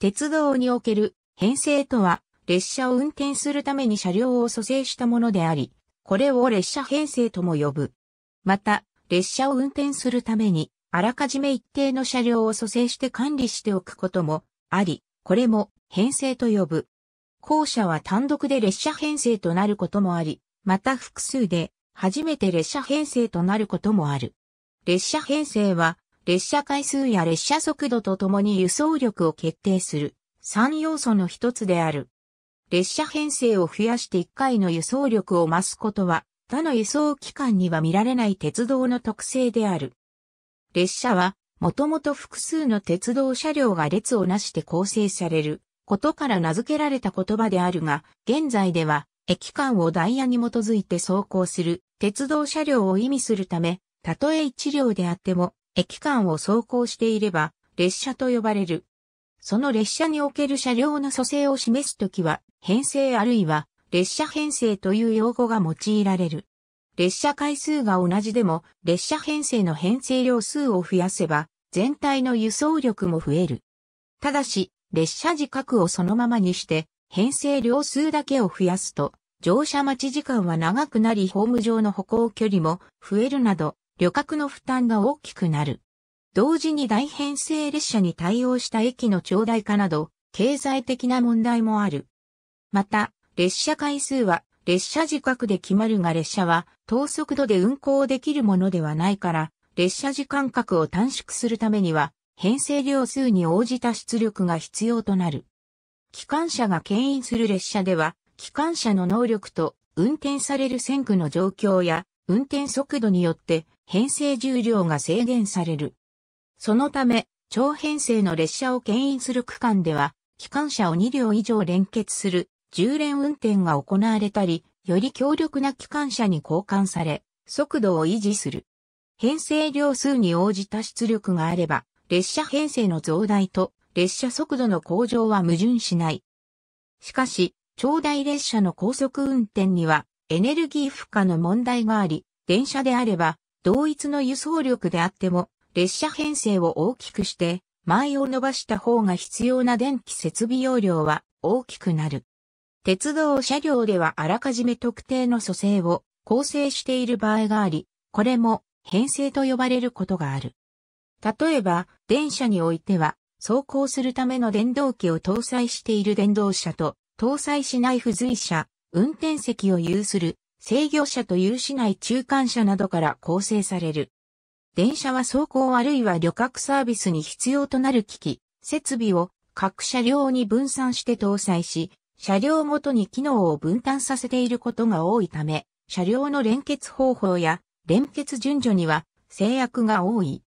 鉄道における編成とは、列車を運転するために車両を組成したものであり、これを列車編成とも呼ぶ。また、列車を運転するために、あらかじめ一定の車両を組成して管理しておくこともあり、これも編成と呼ぶ。後者は単独で列車編成となることもあり、また複数で初めて列車編成となることもある。列車編成は、列車回数や列車速度とともに輸送力を決定する3要素の一つである。列車編成を増やして1回の輸送力を増すことは、他の輸送機関には見られない鉄道の特性である。列車は、もともと複数の鉄道車両が列をなして構成されることから名付けられた言葉であるが、現在では、駅間をダイヤに基づいて走行する鉄道車両を意味するため、たとえ1両であっても、駅間を走行していれば、列車と呼ばれる。その列車における車両の組成を示すときは、編成あるいは、列車編成という用語が用いられる。列車回数が同じでも、列車編成の編成両数を増やせば、全体の輸送力も増える。ただし、列車時刻をそのままにして、編成両数だけを増やすと、乗車待ち時間は長くなり、ホーム上の歩行距離も増えるなど、旅客の負担が大きくなる。同時に大編成列車に対応した駅の長大化など、経済的な問題もある。また、列車回数は列車時刻で決まるが列車は等速度で運行できるものではないから、列車時間角を短縮するためには、編成両数に応じた出力が必要となる。機関車が牽引する列車では、機関車の能力と運転される線区の状況や運転速度によって編成重量が制限される。そのため、超編成の列車を牽引する区間では、機関車を2両以上連結する重連運転が行われたり、より強力な機関車に交換され、速度を維持する。編成両数に応じた出力があれば、列車編成の増大と列車速度の向上は矛盾しない。しかし、長大列車の高速運転にはエネルギー負荷の問題があり、電車であれば同一の輸送力であっても列車編成を大きくして前を伸ばした方が必要な電気設備容量は大きくなる。鉄道車両ではあらかじめ特定の組成を構成している場合があり、これも編成と呼ばれることがある。例えば、電車においては、走行するための電動機を搭載している電動車と、搭載しない付随車、運転席を有する制御車と有しない中間車などから構成される。電車は走行あるいは旅客サービスに必要となる機器、設備を各車両に分散して搭載し、車両ごとに機能を分担させていることが多いため、車両の連結方法や連結順序には制約が多い。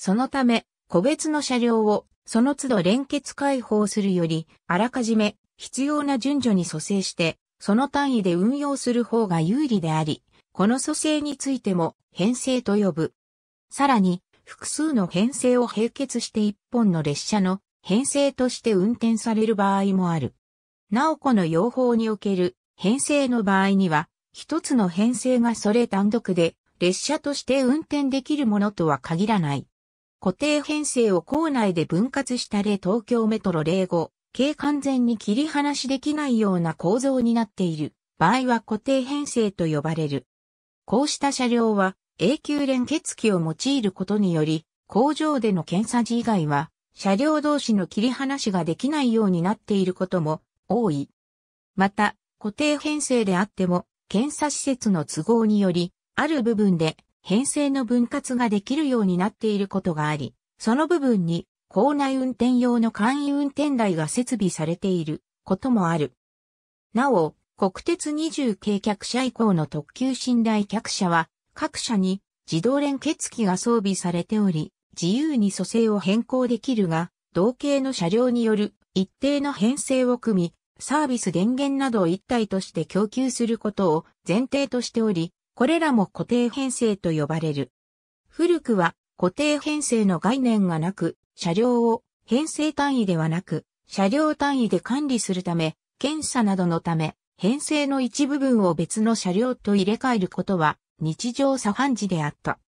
そのため、個別の車両をその都度連結開放するより、あらかじめ必要な順序に組成して、その単位で運用する方が有利であり、この組成についても編成と呼ぶ。さらに、複数の編成を並結して一本の列車の編成として運転される場合もある。なおこの用法における編成の場合には、一つの編成がそれ単独で列車として運転できるものとは限らない。固定編成を構内で分割した例東京メトロ例5系完全に切り離しできないような構造になっている場合は固定編成と呼ばれる。こうした車両は永久連結機を用いることにより工場での検査時以外は車両同士の切り離しができないようになっていることも多い。また固定編成であっても検査施設の都合によりある部分で編成の分割ができるようになっていることがあり、その部分に構内運転用の簡易運転台が設備されていることもある。なお、国鉄20系客車以降の特急寝台客車は、各車に自動連結機が装備されており、自由に組成を変更できるが、同型の車両による一定の編成を組み、サービス電源などを一体として供給することを前提としており、これらも固定編成と呼ばれる。古くは固定編成の概念がなく、車両を編成単位ではなく、車両単位で管理するため、検査などのため、編成の一部分を別の車両と入れ替えることは日常茶飯事であった。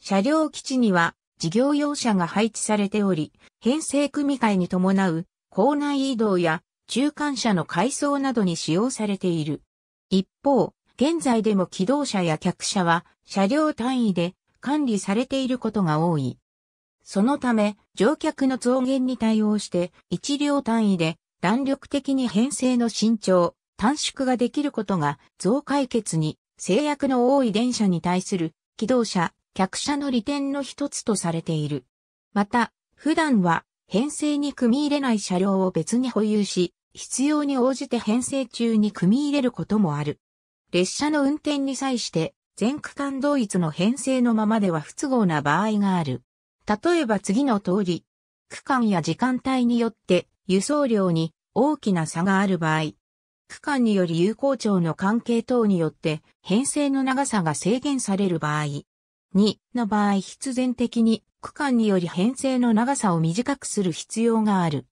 車両基地には事業用車が配置されており、編成組み替えに伴う校内移動や中間車の回送などに使用されている。一方、現在でも気動車や客車は車両単位で管理されていることが多い。そのため、乗客の増減に対応して1両単位で弾力的に編成の伸長、短縮ができることが増改結に制約の多い電車に対する気動車、客車の利点の一つとされている。また、普段は編成に組み入れない車両を別に保有し、必要に応じて編成中に組み入れることもある。列車の運転に際して全区間同一の編成のままでは不都合な場合がある。例えば次の通り、区間や時間帯によって輸送量に大きな差がある場合、区間により有効長の関係等によって編成の長さが制限される場合、2の場合必然的に区間により編成の長さを短くする必要がある。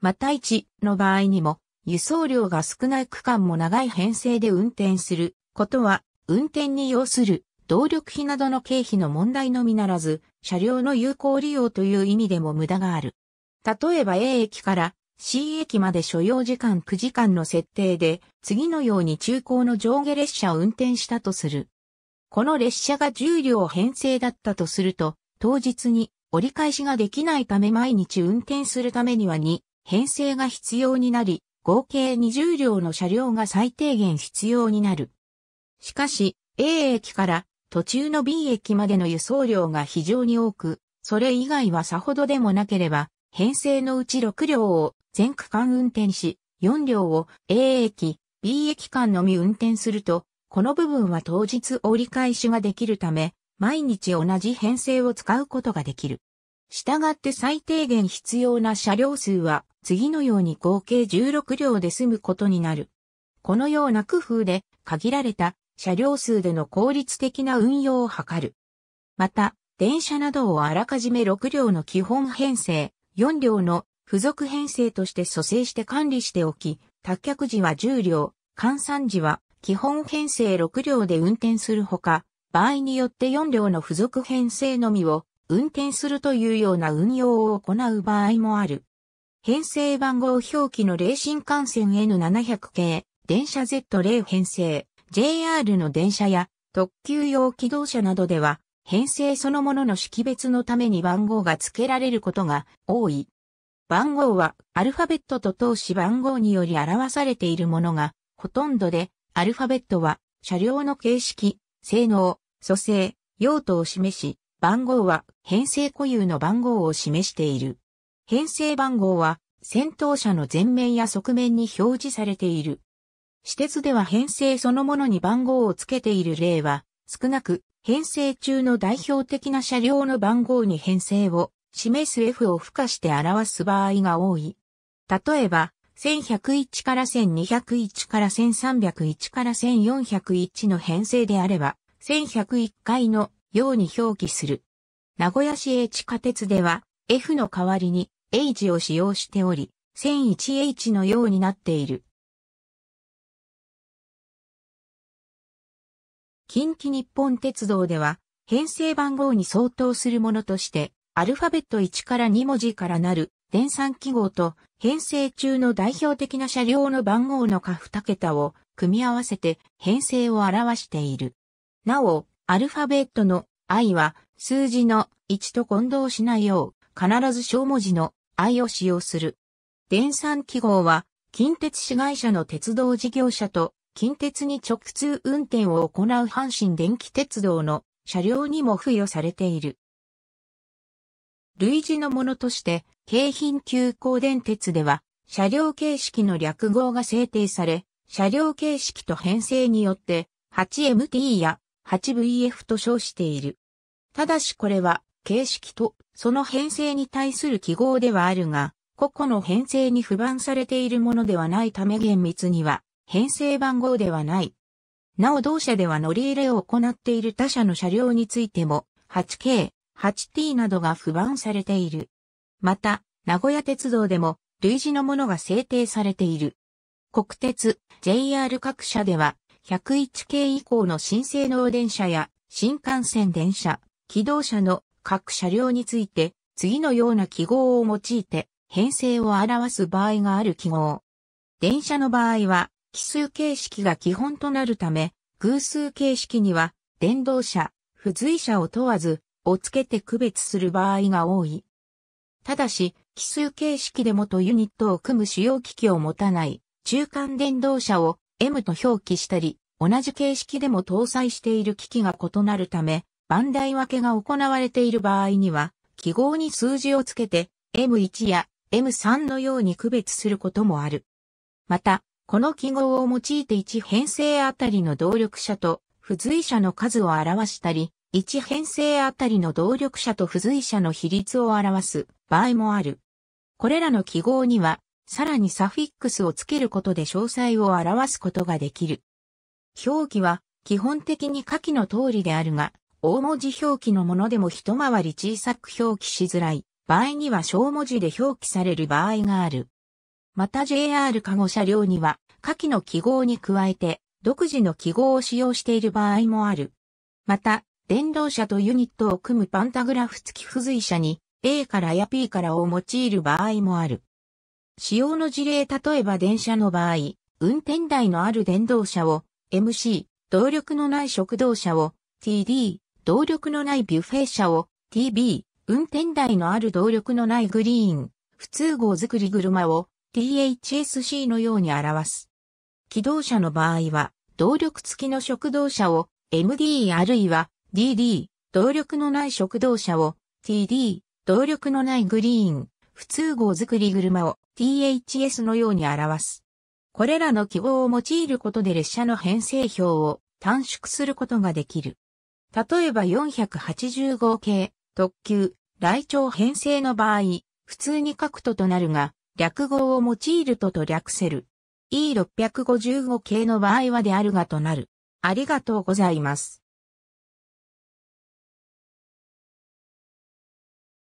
また1の場合にも輸送量が少ない区間も長い編成で運転することは運転に要する動力費などの経費の問題のみならず、車両の有効利用という意味でも無駄がある。例えば A 駅から C 駅まで所要時間9時間の設定で、次のように中高の上下列車を運転したとする。この列車が10両編成だったとすると、当日に折り返しができないため毎日運転するためには2編成が必要になり、合計20両の車両が最低限必要になる。しかし、A 駅から途中の B 駅までの輸送量が非常に多く、それ以外はさほどでもなければ、編成のうち6両を全区間運転し、4両を A 駅、B 駅間のみ運転すると、この部分は当日折り返しができるため、毎日同じ編成を使うことができる。したがって最低限必要な車両数は、次のように合計16両で済むことになる。このような工夫で、限られた車両数での効率的な運用を図る。また、電車などをあらかじめ6両の基本編成、4両の付属編成として組成して管理しておき、脱却時は10両、換算時は基本編成6両で運転するほか、場合によって4両の付属編成のみを運転するというような運用を行う場合もある。編成番号表記の例新幹線 N700 系、電車 Z0 編成。JR の電車や特急用気動車などでは編成そのものの識別のために番号が付けられることが多い。番号はアルファベットと通し番号により表されているものがほとんどで、アルファベットは車両の形式、性能、組成、用途を示し、番号は編成固有の番号を示している。編成番号は先頭車の前面や側面に表示されている。私鉄では編成そのものに番号をつけている例は少なく、編成中の代表的な車両の番号に編成を示す F を付加して表す場合が多い。例えば、1101から1201から1301から1401の編成であれば、1101回のように表記する。名古屋市営地下鉄では F の代わりに H を使用しており、1001H のようになっている。近畿日本鉄道では、編成番号に相当するものとして、アルファベット1から2文字からなる、電算記号と、編成中の代表的な車両の番号の下2桁を組み合わせて、編成を表している。なお、アルファベットの I は、数字の1と混同しないよう、必ず小文字の I を使用する。電算記号は、近鉄子会社の鉄道事業者と、近鉄に直通運転を行う阪神電気鉄道の車両にも付与されている。類似のものとして、京浜急行電鉄では、車両形式の略号が制定され、車両形式と編成によって、8MT や 8VF と称している。ただしこれは、形式とその編成に対する記号ではあるが、個々の編成に付番されているものではないため厳密には、編成番号ではない。なお同社では乗り入れを行っている他社の車両についても 8K、8T などが付番されている。また、名古屋鉄道でも類似のものが制定されている。国鉄、JR 各社では 101系以降の新性能電車や新幹線電車、気動車の各車両について次のような記号を用いて編成を表す場合がある記号。電車の場合は奇数形式が基本となるため、偶数形式には電動車、付随車を問わずをつけて区別する場合が多い。ただし、奇数形式でもとユニットを組む主要機器を持たない中間電動車を M と表記したり、同じ形式でも搭載している機器が異なるため、番台分けが行われている場合には、記号に数字をつけて M1 や M3 のように区別することもある。また、この記号を用いて1編成あたりの動力車と付随車の数を表したり、1編成あたりの動力車と付随車の比率を表す場合もある。これらの記号には、さらにサフィックスをつけることで詳細を表すことができる。表記は基本的に下記の通りであるが、大文字表記のものでも一回り小さく表記しづらい場合には小文字で表記される場合がある。また JR かご車両には下記の記号に加えて独自の記号を使用している場合もある。また、電動車とユニットを組むパンタグラフ付き付随車に A からや P からを用いる場合もある。使用の事例、例えば電車の場合、運転台のある電動車を MC、動力のない食堂車を TD、動力のないビュッフェ車を TB、運転台のある動力のないグリーン、普通号作り車を THSC のように表す。気動車の場合は、動力付きの食堂車を MD あるいは DD、動力のない食堂車を TD、動力のないグリーン、普通号作り車を THS のように表す。これらの記号を用いることで列車の編成表を短縮することができる。例えば485系、特急、来庁編成の場合、普通に書くととなるが、略号を用いるとと略せる。E655 系の場合はであるがとなる。ありがとうございます。